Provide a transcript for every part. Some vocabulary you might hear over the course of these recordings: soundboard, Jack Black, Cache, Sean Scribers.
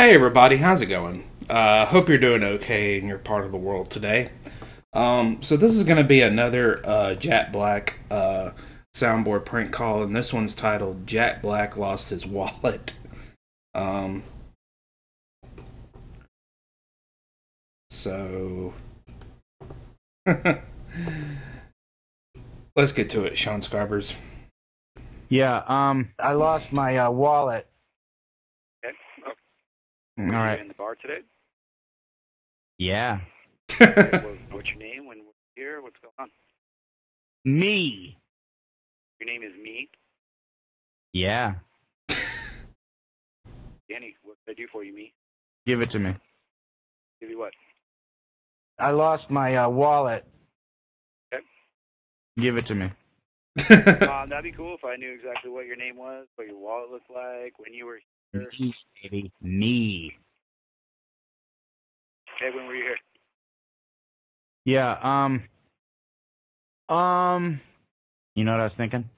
Hey everybody, how's it going? Hope you're doing okay in your part of the world today. So this is going to be another Jack Black soundboard prank call, and this one's titled Jack Black Lost His Wallet. Let's get to it, Sean Scribers. Yeah, I lost my wallet. All right. Were you in the bar today? Yeah. What's your name? When we're here? What's going on? Me. Your name is Me? Yeah. Danny, what did I do for you, Me? Give it to me. Give you what? I lost my wallet. Okay. Give it to me. That'd be cool if I knew exactly what your name was, what your wallet looked like, when you were here. Baby, Me. Okay, when were you here? Yeah, you know what I was thinking?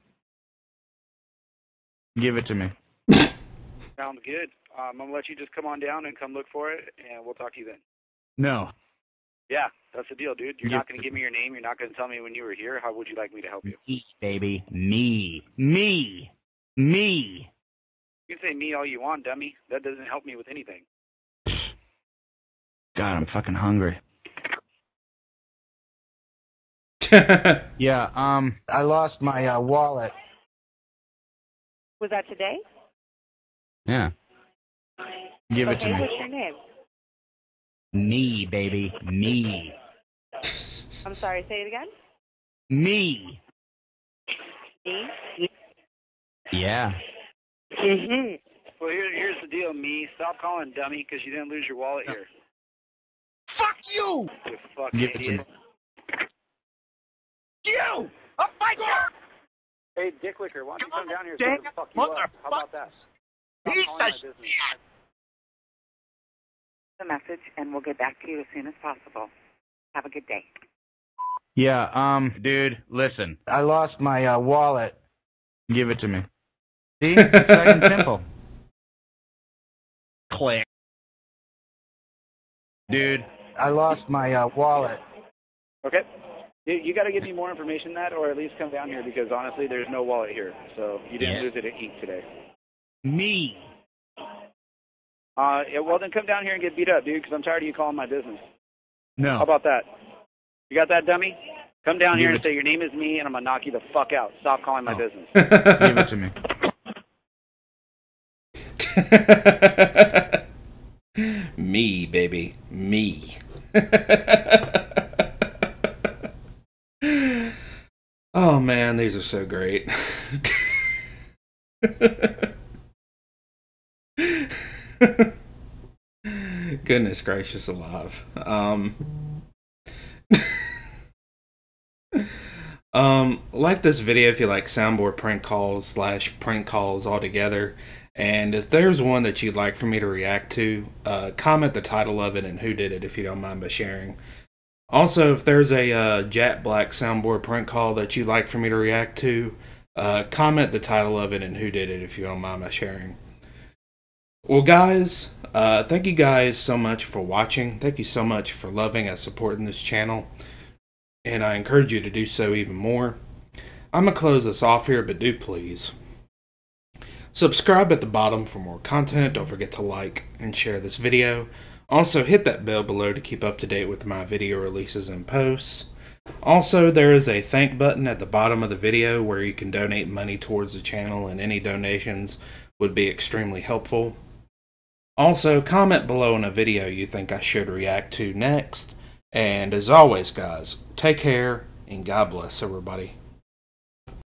Give it to me. Sounds good. I'm going to let you just come on down and come look for it, and we'll talk to you then. No. Yeah, that's the deal, dude. You're not going to give me your name. You're not going to tell me when you were here. How would you like me to help you? Baby, Me. Me. Me. You can say me all you want, dummy. That doesn't help me with anything. God, I'm fucking hungry. Yeah, I lost my wallet. Was that today? Yeah. Give it to me. What's your name? Me, baby. Me. I'm sorry, say it again? Me. Me? Yeah. Mm-hmm. Well, here's the deal, Me. Stop calling dummy because you didn't lose your wallet here. Fuck you! You fucking idiot. You! I'll fight you! Hey, Dick Licker, why don't you come down here so I can fuck you up? How about that? Stop calling my business. The message, and we'll get back to you as soon as possible. Have a good day. Yeah, dude, listen. I lost my wallet. Give it to me. See? Second simple. Click. Dude, I lost my wallet. Okay. You got to give me more information than that, or at least come down here, because honestly, there's no wallet here. So you didn't lose it at Inc. today. Me. Yeah, well, then come down here and get beat up, dude, because I'm tired of you calling my business. No. How about that? You got that, dummy? Come down here and say, your name is Me, and I'm going to knock you the fuck out. Stop calling my business. Give it to me. Me, baby. Me. Oh, man, these are so great. Goodness gracious alive. Like this video if you like soundboard prank calls / prank calls all together. And if there's one that you'd like for me to react to, comment the title of it and who did it if you don't mind by sharing. Also, if there's a Jack Black soundboard prank call that you'd like for me to react to, comment the title of it and who did it if you don't mind by sharing. Well, guys, thank you guys so much for watching. Thank you so much for loving and supporting this channel. And I encourage you to do so even more. I'm going to close this off here, but do please subscribe at the bottom for more content. Don't forget to like and share this video. Also, hit that bell below to keep up to date with my video releases and posts. Also, there is a thank button at the bottom of the video where you can donate money towards the channel, and any donations would be extremely helpful. Also, comment below on a video you think I should react to next. And as always, guys, take care and God bless everybody.